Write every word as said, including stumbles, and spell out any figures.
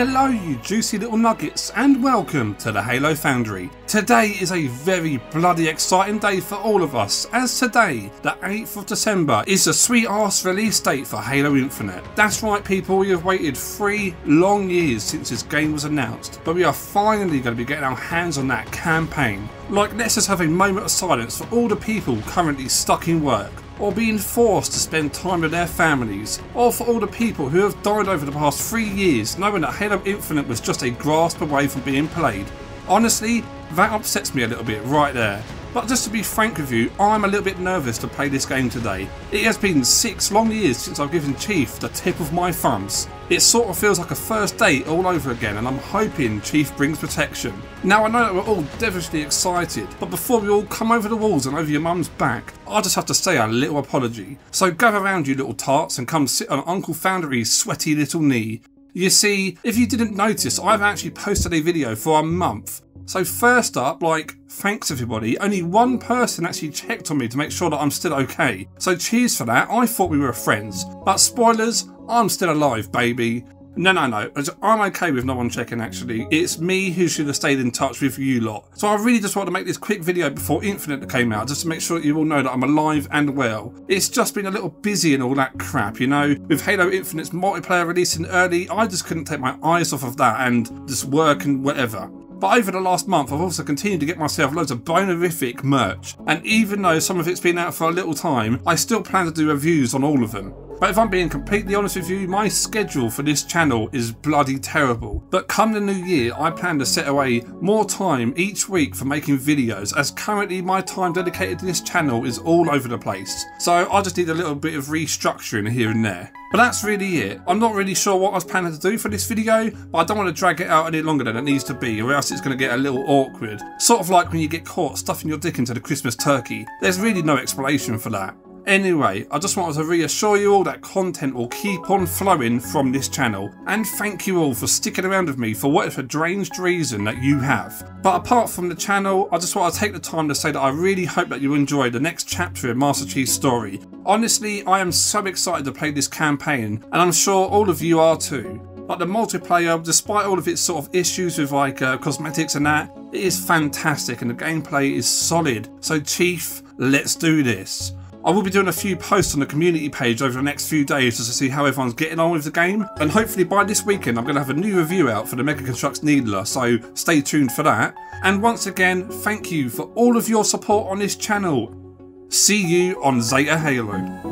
Hello you juicy little nuggets and welcome to the Halo Foundry. Today is a very bloody exciting day for all of us, as today, the eighth of December, is the sweet ass release date for Halo Infinite. That's right people, we have waited three long years since this game was announced, but we are finally going to be getting our hands on that campaign. Like, let's just have a moment of silence for all the people currently stuck in work, or being forced to spend time with their families, or for all the people who have died over the past three years knowing that Halo Infinite was just a grasp away from being played. Honestly, that upsets me a little bit right there. But just to be frank with you, I'm a little bit nervous to play this game today. It has been six long years since I've given Chief the tip of my thumbs. It sort of feels like a first date all over again, and I'm hoping Chief brings protection. Now I know that we're all devilishly excited, but before we all come over the walls and over your mum's back, I just have to say a little apology. So gather around you little tarts and come sit on Uncle Foundry's sweaty little knee. You see, if you didn't notice, I've actually posted a video for a month. So first up, like, thanks everybody, only one person actually checked on me to make sure that I'm still okay. So cheers for that, I thought we were friends. But spoilers, I'm still alive, baby. No, no, no, I'm okay with no one checking actually. It's me who should have stayed in touch with you lot. So I really just wanted to make this quick video before Infinite came out, just to make sure that you all know that I'm alive and well. It's just been a little busy and all that crap, you know? With Halo Infinite's multiplayer releasing early, I just couldn't take my eyes off of that and just work and whatever. But over the last month, I've also continued to get myself loads of bonerific merch, and even though some of it's been out for a little time, I still plan to do reviews on all of them. But if I'm being completely honest with you, my schedule for this channel is bloody terrible. But come the new year, I plan to set away more time each week for making videos, as currently my time dedicated to this channel is all over the place. So I just need a little bit of restructuring here and there. But that's really it. I'm not really sure what I was planning to do for this video, but I don't want to drag it out any longer than it needs to be, or else it's going to get a little awkward. Sort of like when you get caught stuffing your dick into the Christmas turkey. There's really no explanation for that. Anyway, I just wanted to reassure you all that content will keep on flowing from this channel, and thank you all for sticking around with me for whatever deranged reason that you have. But apart from the channel, I just want to take the time to say that I really hope that you enjoy the next chapter in Master Chief's story. Honestly, I am so excited to play this campaign, and I'm sure all of you are too. But the multiplayer, despite all of its sort of issues with like uh, cosmetics and that, it is fantastic and the gameplay is solid. So Chief, let's do this. I will be doing a few posts on the community page over the next few days just to see how everyone's getting on with the game, and hopefully by this weekend I'm going to have a new review out for the Mega Constructs Needler, so stay tuned for that. And once again, thank you for all of your support on this channel. See you on Zeta Halo.